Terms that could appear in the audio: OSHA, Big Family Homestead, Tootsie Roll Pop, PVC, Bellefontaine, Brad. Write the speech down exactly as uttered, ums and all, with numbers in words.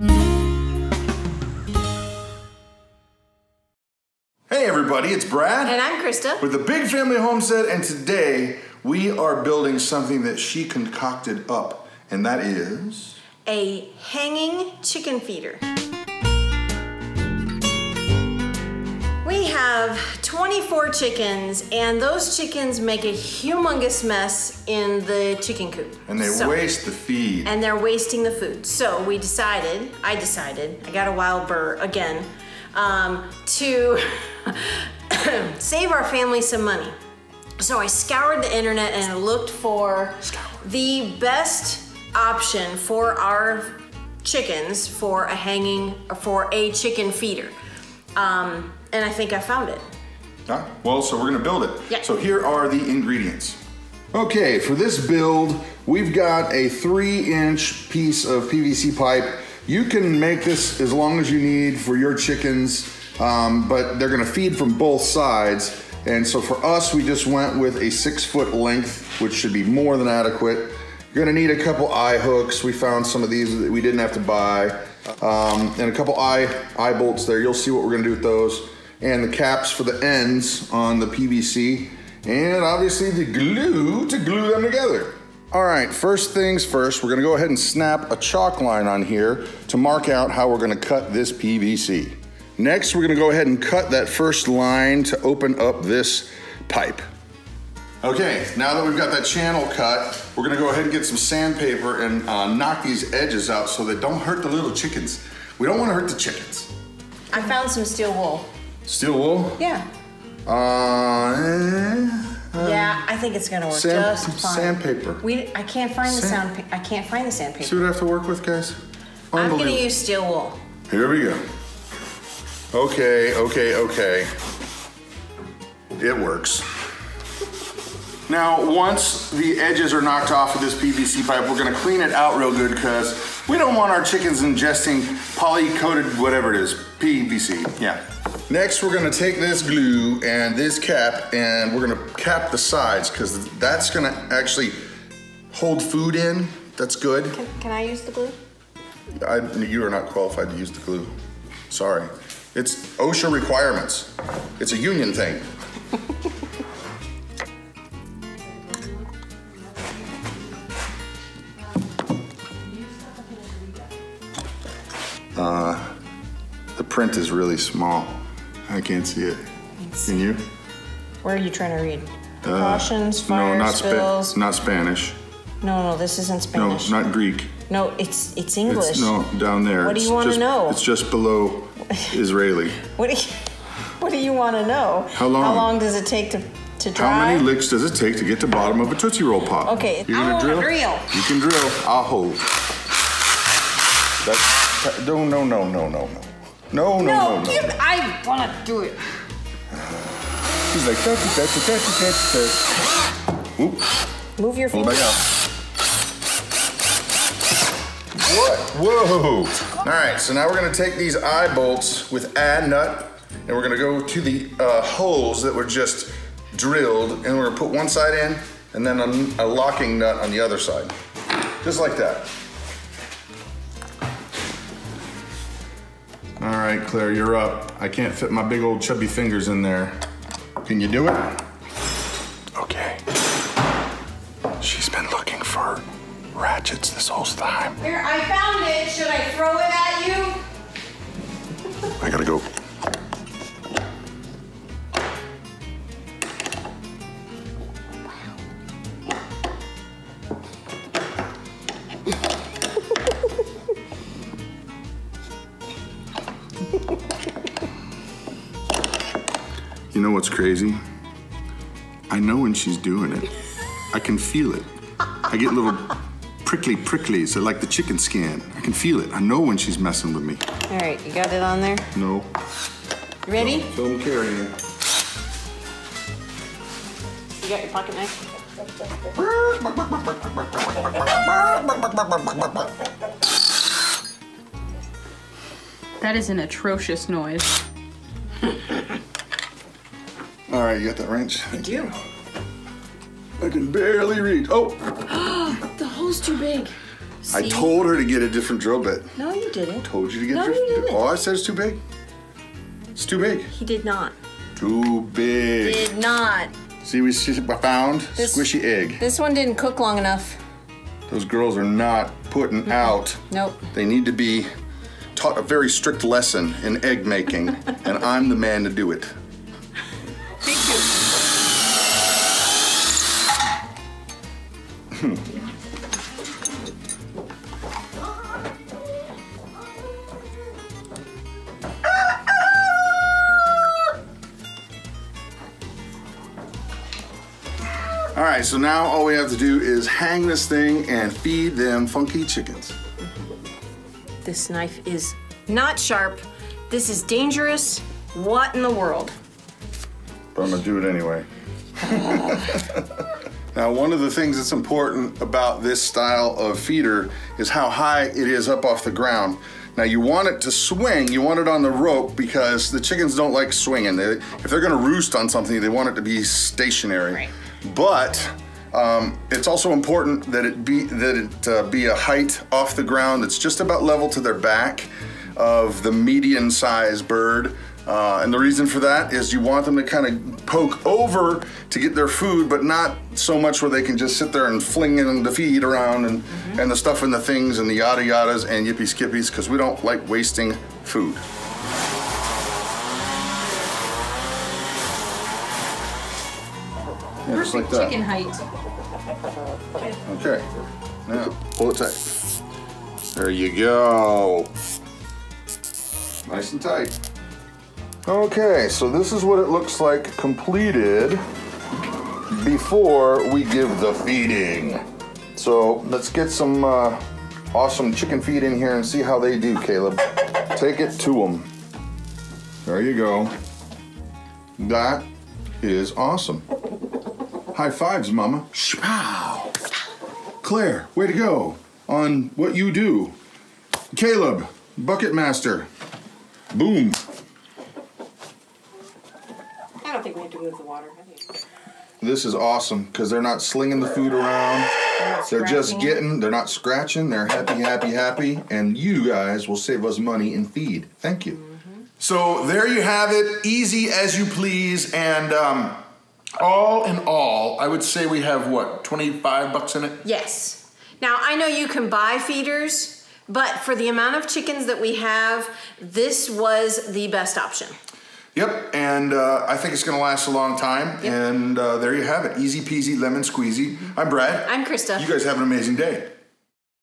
Hey everybody, it's Brad. And I'm Krista. With the Big Family Homestead, and today we are building something that she concocted up, and that is... a hanging chicken feeder. We have twenty-four chickens, and those chickens make a humongous mess in the chicken coop. And they so, waste the feed. And they're wasting the food. So we decided, I decided, I got a wild burr again, um, to save our family some money. So I scoured the internet and I looked for the best option for our chickens for a hanging, for a chicken feeder. Um, And I think I found it. Ah, well, so we're gonna build it. Yeah. So here are the ingredients. Okay, for this build, we've got a three inch piece of P V C pipe. You can make this as long as you need for your chickens, um, but they're gonna feed from both sides. And so for us, we just went with a six foot length, which should be more than adequate. You're gonna need a couple eye hooks. We found some of these that we didn't have to buy. Um, and a couple eye, eye bolts there. You'll see what we're gonna do with those. And the caps for the ends on the P V C, and obviously the glue to glue them together. All right, first things first, we're gonna go ahead and snap a chalk line on here to mark out how we're gonna cut this P V C. Next, we're gonna go ahead and cut that first line to open up this pipe. Okay, now that we've got that channel cut, we're gonna go ahead and get some sandpaper and uh, knock these edges out so they don't hurt the little chickens. We don't wanna hurt the chickens. I found some steel wool. Steel wool? Yeah. Uh, uh, yeah, I think it's gonna work sand, just fine. Sandpaper. We, I can't find the sand, sound, I can't find the sandpaper. See what I have to work with, guys? I'm gonna use steel wool. Here we go. Okay, okay, okay. It works. Now, once the edges are knocked off of this P V C pipe, we're gonna clean it out real good because we don't want our chickens ingesting poly-coated whatever it is, P V C, yeah. Next, we're gonna take this glue and this cap and we're gonna cap the sides because that's gonna actually hold food in. That's good. Can, can I use the glue? I, you are not qualified to use the glue. Sorry. It's OSHA requirements. It's a union thing. Uh, the print is really small. I can't see it. Can you? Where are you trying to read? Precautions, uh, fire no, not spills. Spa not Spanish. No, no, this isn't Spanish. No, not Greek. No, it's it's English. It's, no, down there. What do you want to know? It's just below Israeli. What do you, What do you want to know? How long? How long does it take to to dry? How many licks does it take to get to the bottom of a Tootsie Roll Pop? Okay, you're gonna drill. drill. You can drill. I'll hold. That's. No, no, no, no, no, no. No, no, no, no. Give, no. I want to do it. She's like, touchy, touchy, touchy, touchy, touchy. Oop. Move your feet. Hold back out. What? Whoa. All right, so now we're going to take these eye bolts with a nut, and we're going to go to the uh, holes that were just drilled, and we're going to put one side in, and then a, a locking nut on the other side. Just like that. All right, Claire, you're up. I can't fit my big old chubby fingers in there. Can you do it? Okay. She's been looking for ratchets this whole time. Here, I found it. Should I throw it at you? I gotta go. You know what's crazy? I know when she's doing it. I can feel it. I get little prickly pricklies. They're like the chicken skin. I can feel it. I know when she's messing with me. All right, you got it on there? No. You ready? Don't carry it. You got your pocket knife? That is an atrocious noise. All right, you got that wrench? I do. I can barely reach. Oh! The hole's too big. See? I told her to get a different drill bit. No, you didn't. I told you to get no, a different drill bit. All I said is too big. It's too big. He did not. Too big. He did not. See, we found this, squishy egg. This one didn't cook long enough. Those girls are not putting mm-hmm. out. Nope. They need to be taught a very strict lesson in egg making, and I'm the man to do it. Thank you. All right, so now all we have to do is hang this thing and feed them funky chickens. This knife is not sharp. This is dangerous. What in the world? But I'm gonna do it anyway. Now, one of the things that's important about this style of feeder is how high it is up off the ground. Now, you want it to swing, you want it on the rope, because the chickens don't like swinging. They, if they're gonna roost on something, they want it to be stationary. Right. But um, it's also important that it be that it uh, be a height off the ground that's just about level to their back of the median-sized bird. Uh, and the reason for that is you want them to kind of poke over to get their food, but not so much where they can just sit there and fling in the feed around and, mm-hmm. and the stuff and the things and the yada yadas and yippee skippies, because we don't like wasting food. Yeah, perfect, like that. Chicken height. Okay, now pull it tight. There you go. Nice and tight. Okay, so this is what it looks like completed before we give the feeding. So let's get some uh, awesome chicken feed in here and see how they do, Caleb. Take it to them. There you go. That is awesome. High fives, Mama. Shpow. Claire, way to go on what you do. Caleb, bucket master. Boom. I don't think we have to move the water. This is awesome because they're not slinging the food around. They're, they're just getting, they're not scratching. They're happy, happy, happy. And you guys will save us money and feed. Thank you. Mm-hmm. So there you have it. Easy as you please. And, um, all in all, I would say we have, what, twenty-five bucks in it? Yes. Now, I know you can buy feeders, but for the amount of chickens that we have, this was the best option. Yep, and uh, I think it's going to last a long time, yep. and uh, there you have it. Easy peasy, lemon squeezy. I'm Brad. I'm Krista. You guys have an amazing day.